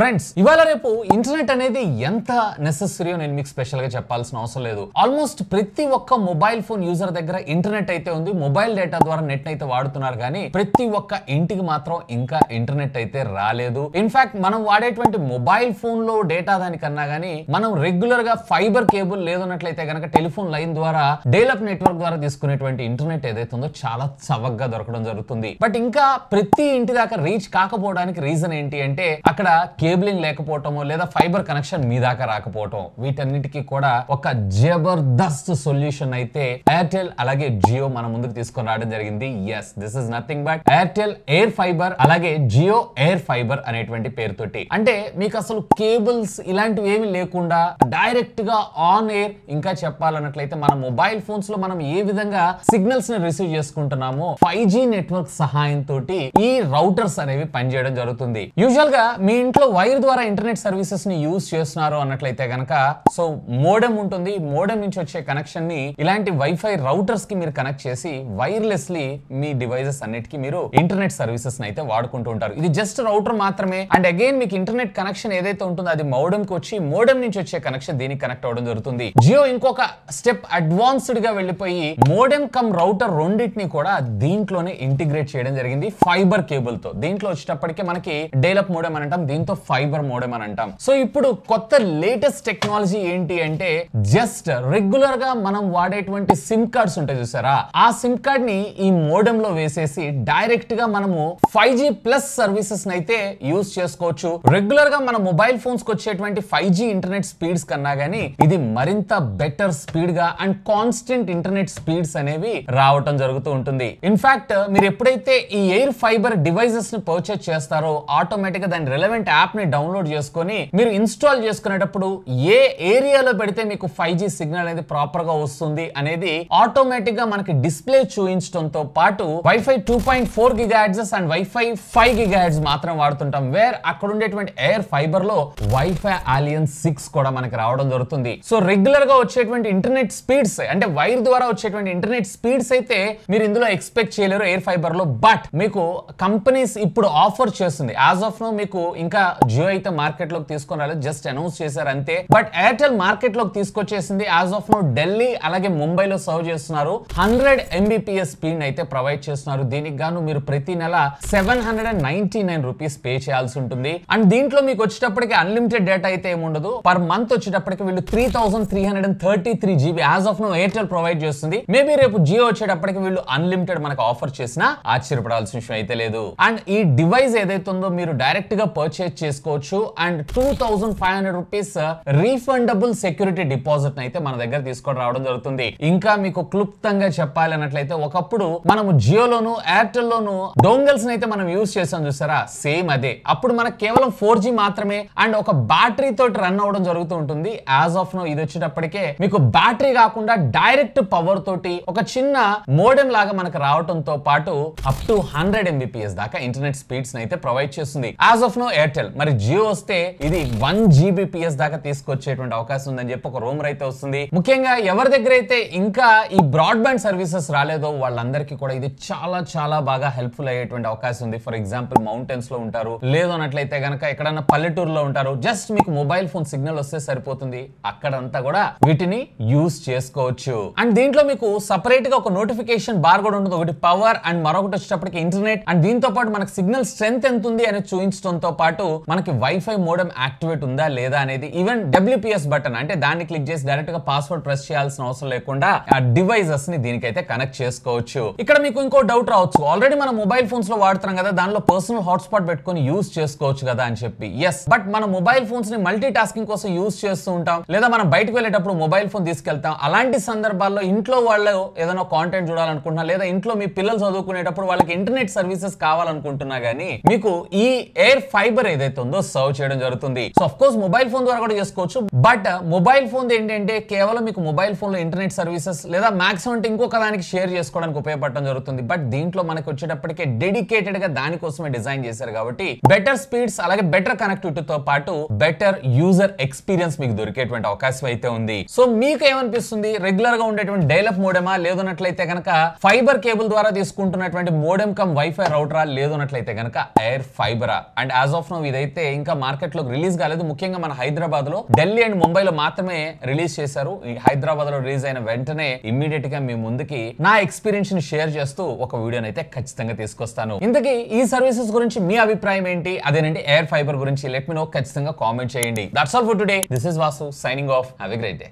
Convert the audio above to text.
Friends, ఇవాళ రేపు internet అనేది ఎంత necessary నేను మీకు స్పెషల్ గా చెప్పాల్సిన అవసరం లేదు. ఆల్మోస్ట్ ప్రతి ఒక్క మొబైల్ ఫోన్ యూజర్ దగ్గర ఇంటర్నెట్ అయితే ఉంది. మొబైల్ డేటా ద్వారా నెట్ అయితే వాడుతున్నారు కానీ ప్రతి ఒక్క ఇంటికి మాత్రం ఇంకా ఇంటర్నెట్ అయితే రాలేదు. ఇన్ఫాక్ట్ మనం వాడేటువంటి మొబైల్ ఫోన్ లో డేటా దానికన్నా గానీ మనం రెగ్యులర్ గా ఫైబర్ కేబుల్ లేదన్నట్లయితే గనక టెలిఫోన్ లైన్ ద్వారా డేలప్ నెట్వర్క్ ద్వారా తీసుకునేటువంటి ఇంటర్నెట్ ఏదైతే ఉందో చాలా చవకగా దొరకడం జరుగుతుంది. బట్ ఇంకా ప్రతి ఇంటి దాకా రీచ్ కాకపోవడానికి రీజన్ ఏంటి అంటే అక్కడ కేబులింగ్ లేకపోవటమో లేదా ఫైబర్ కనెక్షన్ మీ దాకా రాకపోవటం. వీటన్నిటికీ కూడా ఒక జబర్దస్త్ సొల్యూషన్ అయితే ఎయిర్టెల్ అలాగే జియో మన ముందుకు తీసుకొని రావడం జరిగింది. Yes, this is nothing but Airtel air fibre అలాగే జియో ఎయిర్ ఫైబర్ అనేటువంటి పేరుతోటి. అంటే మీకు అసలు కేబుల్స్ ఇలాంటివి ఏమి లేకుండా డైరెక్ట్ గా ఆన్ ఎయిర్, ఇంకా చెప్పాలన్నట్లయితే మన మొబైల్ ఫోన్స్ లో మనం ఏ విధంగా సిగ్నల్స్ ని రిసీవ్ చేసుకుంటున్నామో 5G నెట్వర్క్ సహాయంతో ఈ రౌటర్స్ అనేవి పనిచేయడం జరుగుతుంది. యూజువల్ గా మీ ఇంట్లో వైర్ ద్వారా ఇంటర్నెట్ సర్వీసెస్ ని యూజ్ చేస్తున్నారు అన్నట్లయితే గనక సో మోడెమ్ ఉంటుంది. మోడెమ్ నుంచి వచ్చే కనెక్షన్ ని ఇలాంటి వైఫై రౌటర్స్ కి మీరు కనెక్ట్ చేసి వైర్లెస్లీ మీ డివైసెస్ అన్నిటికీ మీరు ఇంటర్నెట్ సర్వీసెస్ అయితే వాడుకుంటూ ఉంటారు. ఇది జస్ట్ రౌటర్ మాత్రమే. అండ్ అగైన్ మీకు ఇంటర్నెట్ కనెక్షన్ ఏదైతే ఉంటుందో అది మోడెమ్ కి వచ్చి మోడెమ్ నుంచి వచ్చే కనెక్షన్ దీనికి కనెక్ట్ అవ్వడం జరుగుతుంది. జియో ఇంకొక స్టెప్ అడ్వాన్స్డ్ గా వెళ్ళిపోయి మోడెమ్ కమ్ రౌటర్ రెండింటిని కూడా దీంట్లోనే ఇంటిగ్రేట్ చేయడం జరిగింది ఫైబర్ కేబుల్ తో. దీంట్లో వచ్చేటప్పటికే మనకి డేలప్ మోడెమ్ అని అంటాం, దీంతో ఫైబర్ మోడెమ్ అని అంటాం. సో ఇప్పుడు కొత్త లేటెస్ట్ టెక్నాలజీ ఏంటి అంటే జస్ట్ రెగ్యులర్ గా మనం వాడేటువంటి సిమ్ కార్డ్స్ ఉంటాయి చూసారా, ఆ సిమ్ కార్డ్ ని ఈ మోడెమ్ లో వేసేసి డైరెక్ట్ గా మనము 5G+ సర్వీసెస్ అయితే యూజ్ చేసుకోవచ్చు. రెగ్యులర్ గా మన మొబైల్ ఫోన్స్ కి వచ్చేటువంటి 5G ఇంటర్నెట్ స్పీడ్స్ కన్నా గానీ ఇది మరింత బెటర్ స్పీడ్ గా అండ్ కాన్స్టెంట్ ఇంటర్నెట్ స్పీడ్స్ అనేవి రావటం జరుగుతూ ఉంటుంది. ఇన్ఫాక్ట్ మీరు ఎప్పుడైతే ఈ ఎయిర్ ఫైబర్ డివైసెస్ ని పర్చేస్ చేస్తారో ఆటోమేటిక్ గా దాని రిలవెంట్ యాప్ ని డౌన్లోడ్ చేసుకుని మీరు ఇన్స్టాల్ చేసుకునేటప్పుడు ఏ ఏరియాలో పెడితే మీకు 5G సిగ్నల్ అనేది ప్రాపర్ గా వస్తుంది అనేది ఆటోమేటిక్ గా మనకి డిస్ప్లే చూపించడంతో పాటు wifi 2.4 GHz and wifi 5 GHz మాత్రం వాడుతుంటాం. వేర్ అక్కడ ఉండేటువంటి ఎయిర్ ఫైబర్ లో వైఫై అలియన్స్ 6 కూడా మనకి రావడం జరుగుతుంది. సో రెగ్యులర్ గా వచ్చేటువంటి ఇంటర్నెట్ స్పీడ్స్ అంటే వైర్ ద్వారా వచ్చేటువంటి ఇంటర్నెట్ స్పీడ్స్ అయితే మీరు ఇందులో ఎక్స్పెక్ట్ చేయలేరు ఎయిర్ ఫైబర్ లో. బట్ మీకు కంపెనీస్ ఇప్పుడు ఆఫర్ చేస్తుంది. యాజ్ ఆఫ్ నో మీకు ఇంకా జియో అయితే మార్కెట్ లోకి తీసుకొని రాలేదు, జస్ట్ అనౌన్స్ చేశారు అంతే. బట్ ఎయిర్టెల్ మార్కెట్ లోకి తీసుకొచ్చేసింది. యాజ్ ఆఫ్ నో ఢిల్లీ అలాగే ముంబైలో సర్వ్ చేస్తున్నారు. 100 Mbps స్పీడ్ అయితే ప్రొవైడ్ చేస్తున్నారు. దీనికి గాను మీరు ప్రతి నెల 799 రూపీస్ పే చేయాల్సి ఉంటుంది. అండ్ దీంట్లో మీకు వచ్చేటప్పటికి అన్లిమిటెడ్ డేటా అయితే ఏముండదు. పర్ మంత్ వచ్చేటప్పటికి వీళ్ళు 3333 GB as of now Airtel provide చేస్తుంది. మేబీ రేపు జియో వచ్చేటప్పటికి వీళ్ళు అన్లిమిటెడ్ మనకు ఆఫర్ చేసినా ఆశ్చర్యపడాల్సిన విషయం అయితే లేదు. అండ్ ఈ డివైస్ ఏదైతే ఉందో మీరు డైరెక్ట్ గా పర్చేస్ చేసుకోవచ్చు. And 2500 rupees refundable security deposit అయితే మన దగ్గర తీసుకొని రావడం జరుగుతుంది. ఇంకా మీకు క్లుప్తంగా చెప్పాలన్నట్లయితే ఒకప్పుడు మనము జియోలోను ఎయిర్టెల్ లోను డోంగల్స్ అయితే మనం యూజ్ చేసాం చూసారా, సేమ్ అదే. అప్పుడు మనకు కేవలం 4G మాత్రమే అండ్ ఒక బ్యాటరీ తోటి రన్ అవడం జరుగుతూ ఉంటుంది. యాజ్ ఆఫ్ నో ఇది వచ్చేటప్పటికే మీకు బ్యాటరీ కాకుండా డైరెక్ట్ పవర్ తోటి ఒక చిన్న మోడెమ్ లాగా మనకు రావడంతో పాటు అప్ టు 100 Mbps దాకా ఇంటర్నెట్ స్పీడ్స్ అయితే ప్రొవైడ్ చేస్తుంది యాజ్ ఆఫ్ నో ఎయిర్టెల్. మరి జియో వస్తే ఇది 1 Gbps దాకా తీసుకొచ్చేటువంటి అవకాశం ఉందని చెప్పి ఒక రూమర్ అయితే వస్తుంది. ముఖ్యంగా ఎవరి దగ్గర అయితే ఇంకా ఈ బ్రాడ్బ్యాండ్ సర్వీసెస్ రాలేదో వాళ్ళందరికీ కూడా ఇది చాలా చాలా బాగా హెల్ప్ఫుల్ అయ్యేటువంటి అవకాశం ఉంది. ఫర్ ఎగ్జాంపుల్ మౌంటైన్స్ లో ఉంటారు, లేదన్నట్లయితే గనక ఎక్కడన్నా పల్లెటూరులో ఉంటారు, జస్ట్ మీకు మొబైల్ ఫోన్ సిగ్నల్ వస్తే సరిపోతుంది. అక్కడంతా కూడా వీటిని యూజ్ చేసుకోవచ్చు. అండ్ దీంట్లో మీకు సపరేట్ గా ఒక నోటిఫికేషన్ బార్ కూడా ఉంటుంది. ఒకటి పవర్ అండ్ మరొకటి వచ్చేటప్పటికి ఇంటర్నెట్ అండ్ దీంతో పాటు మనకు సిగ్నల్ స్ట్రెంత్ ఎంత ఉంది అని చూపించడంతో పాటు మనకి వైఫై మోడెమ్ యాక్టివేట్ ఉందా లేదా అనేది, ఈవెన్ WPS బటన్ అంటే దాన్ని క్లిక్ చేసి డైరెక్ట్ గా పాస్వర్డ్ ప్రెస్ చేయాల్సిన అవసరం లేకుండా ఆ డివైసెస్ ని దీనికైతే కనెక్ట్ చేసుకోవచ్చు. ఇక్కడ మీకు ఇంకో డౌట్ రావచ్చు, ఆల్రెడీ మన మొబైల్ ఫోన్స్ లో వాడుతున్నాం కదా, దానిలో పర్సనల్ హాట్స్పాట్ పెట్టుకుని యూజ్ చేసుకోవచ్చు కదా అని చెప్పి. ఎస్, బట్ మన మొబైల్ ఫోన్స్ ని మల్టీ టాస్కింగ్ కోసం యూజ్ చేస్తూ ఉంటాం లేదా మనం బయటకు వెళ్ళేటప్పుడు మొబైల్ ఫోన్ తీసుకెళ్తాం. అలాంటి సందర్భాల్లో ఇంట్లో వాళ్ళు ఏదైనా కాంటెంట్ చూడాలనుకుంటున్నా లేదా ఇంట్లో మీ పిల్లలు చదువుకునేటప్పుడు వాళ్ళకి ఇంటర్నెట్ సర్వీసెస్ కావాలనుకుంటున్నా గానీ మీకు ఈ ఎయిర్ ఫైబర్ ఏదైతే ఉందో సర్వ్ చేయడం జరుగుతుంది. So of course mobile phone ద్వారా కూడా చేసుకోవచ్చు. బట్ మొబైల్ ఫోన్ ఏంటంటే కేవలం మీకు మొబైల్ ఫోన్ లో ఇంటర్నెట్ సర్వీసెస్ లేదా మాక్సిమం ఇంకొక దానికి షేర్ చేసుకోవడానికి ఉపయోగపడటం జరుగుతుంది. బట్ దీంట్లో మనకి వచ్చేటప్పటికే డెడికేటెడ్ గా దానికోసమే డిజైన్ చేశారు కాబట్టి బెటర్ స్పీడ్స్ అలాగే బెటర్ కనెక్టివిటీతో పాటు బెటర్ యూజర్ ఎక్స్పీరియన్స్ మీకు దొరికేటువంటి అవకాశం అయితే ఉంది. సో మీకు ఏమనిపిస్తుంది, రెగ్యులర్ గా ఉండేటువంటి డైలప్ మోడెమా, లేదన్నట్లయితే గనక ఫైబర్ కేబుల్ ద్వారా తీసుకుంటున్నటువంటి మోడెమ్ కమ్ వైఫై రౌటరా, లేదన్నట్లయితే గనక ఎయిర్ ఫైబరా? అండ్ యాజ్ ఆఫ్ నో ఇదైతే అయితే ఇంకా మార్కెట్ లో రిలీజ్ కాలేదు. ముఖ్యంగా మన హైదరాబాద్ లో, ఢిల్లీ అండ్ ముంబైలో మాత్రమే రిలీజ్ చేశారు. హైదరాబాద్ లో రిలీజ్ అయిన వెంటనే ఇమ్మీడియట్ గా మీ ముందుకి నా ఎక్స్పీరియన్స్ ని షేర్ చేస్తూ ఒక వీడియోని అయితే ఖచ్చితంగా తీసుకొస్తాను. ఇంతకీ ఈ సర్వీసెస్ గురించి మీ అభిప్రాయం ఏంటి? అదేనండి ఎయిర్ ఫైబర్ గురించి లెట్ మీ నో, ఖచ్చితంగా కామెంట్ చేయండి. That's all for today. This is Vasu signing off. Have a great day.